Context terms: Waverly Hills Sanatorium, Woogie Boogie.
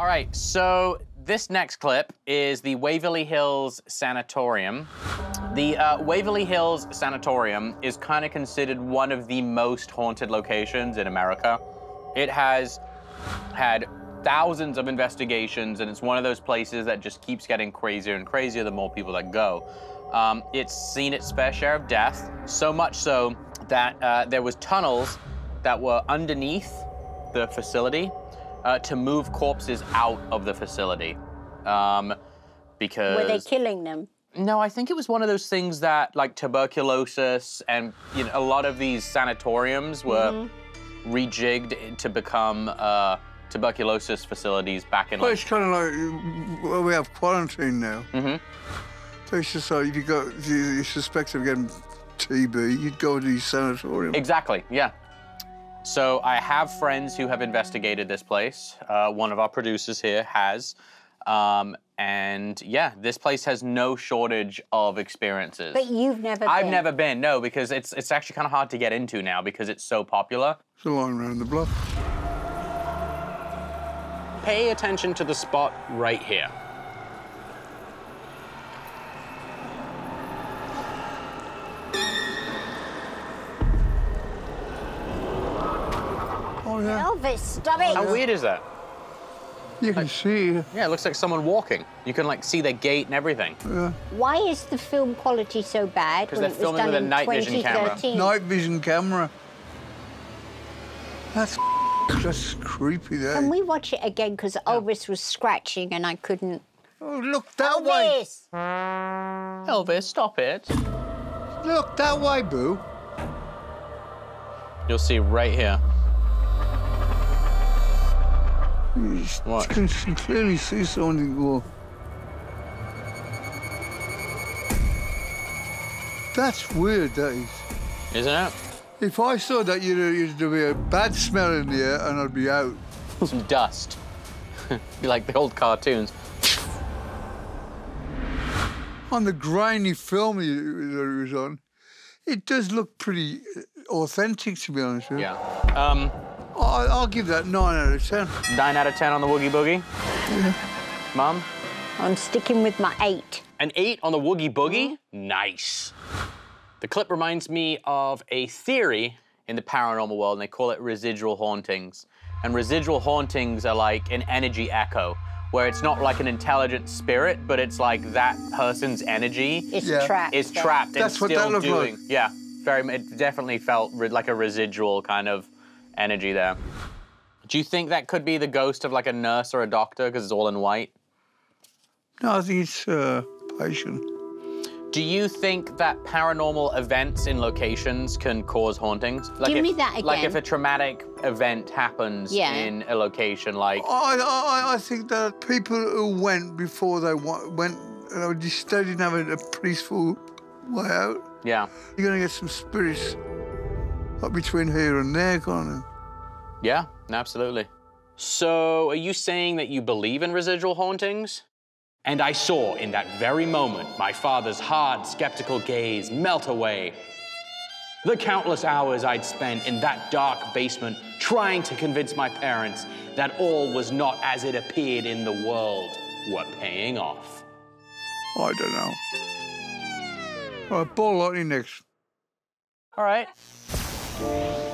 All right, so this next clip is the Waverly Hills Sanatorium. The Waverly Hills Sanatorium is kind of considered one of the most haunted locations in America. It has had thousands of investigations, and it's one of those places that just keeps getting crazier and crazier the more people that go. It's seen its fair share of death, so much so that there was tunnels that were underneath the facility to move corpses out of the facility, because... Were they killing them? No, I think it was one of those things that, like, tuberculosis and, you know, a lot of these sanatoriums were rejigged to become tuberculosis facilities back in... Well, it's kind of like, well, we have quarantine now. So it's just like, if you go, if you suspect of getting TB, you'd go to the sanatorium. Exactly, yeah. So I have friends who have investigated this place. One of our producers here has. And yeah, this place has no shortage of experiences. But you've never been? I've never been, no, because it's actually kind of hard to get into now because it's so popular. It's a line around the block. Pay attention to the spot right here. Elvis, stop it! How weird is that? You can see. Yeah, it looks like someone walking. You can, like, see their gait and everything. Yeah. Why is the film quality so bad? Because they're filming with a night vision camera. Night vision camera. That's just creepy, there. Can we watch it again? Because Elvis was scratching and I couldn't. Oh, look that way. Elvis, stop it. Look that way, boo. You'll see right here. You can clearly see someone go. That's weird, that is. Isn't it? If I saw that, there'd be a bad smell in the air and I'd be out. Some dust. Be like the old cartoons. On the grainy film it was on, it does look pretty authentic, to be honest with you. Yeah. I'll give that 9 out of 10. 9 out of 10 on the Woogie Boogie? Yeah. Mum? I'm sticking with my 8. An 8 on the Woogie Boogie? Nice. The clip reminds me of a theory in the paranormal world, and they call it residual hauntings. And residual hauntings are like an energy echo, where it's not like an intelligent spirit, but it's like that person's energy is trapped. That's what that looked like. Yeah, it definitely felt like a residual kind of energy there. Do you think that could be the ghost of, like, a nurse or a doctor because it's all in white? No, I think it's patient. Do you think that paranormal events in locations can cause hauntings? Like Give me that again. Like if a traumatic event happens in a location, like... I think that people who went before they went, they didn't have a peaceful way out. Yeah. You're going to get some spirits between here and there, kind of. Yeah, absolutely. So, are you saying that you believe in residual hauntings? And I saw in that very moment my father's hard, skeptical gaze melt away. The countless hours I'd spent in that dark basement trying to convince my parents that all was not as it appeared in the world were paying off. I don't know. All right, ball lightning next. All right.